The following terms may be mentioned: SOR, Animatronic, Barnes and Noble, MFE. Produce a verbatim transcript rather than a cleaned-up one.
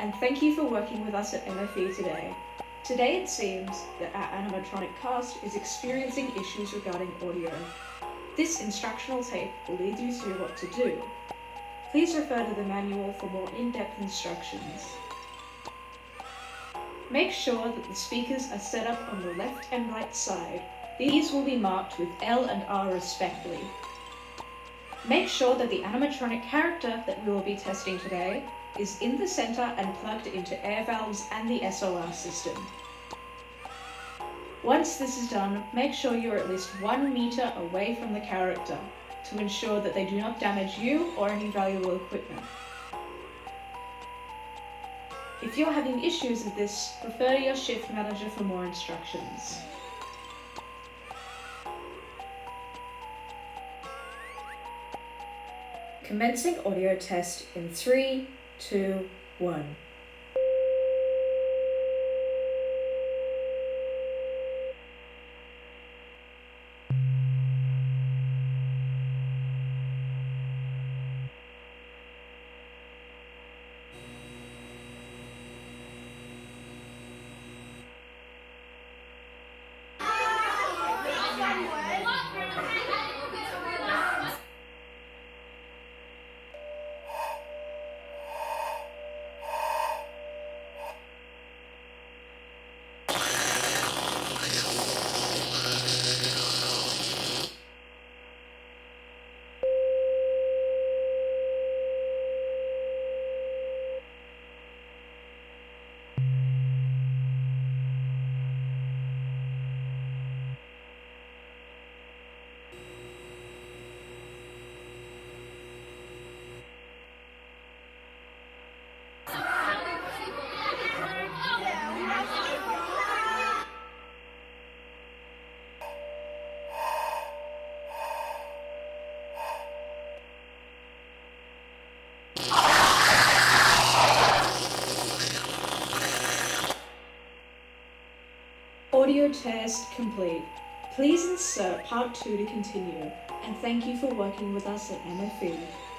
and thank you for working with us at M F E today. Today it seems that our animatronic cast is experiencing issues regarding audio. This instructional tape will lead you through what to do. Please refer to the manual for more in-depth instructions. Make sure that the speakers are set up on the left and right side. These will be marked with L and R respectively. Make sure that the animatronic character that we will be testing today is in the center and plugged into air valves and the S O R system. Once this is done, make sure you're at least one meter away from the character to ensure that they do not damage you or any valuable equipment. If you're having issues with this, refer to your shift manager for more instructions. Commencing audio test in three, two, one. Audio test complete. Please insert part two to continue, and thank you for working with us at M F E.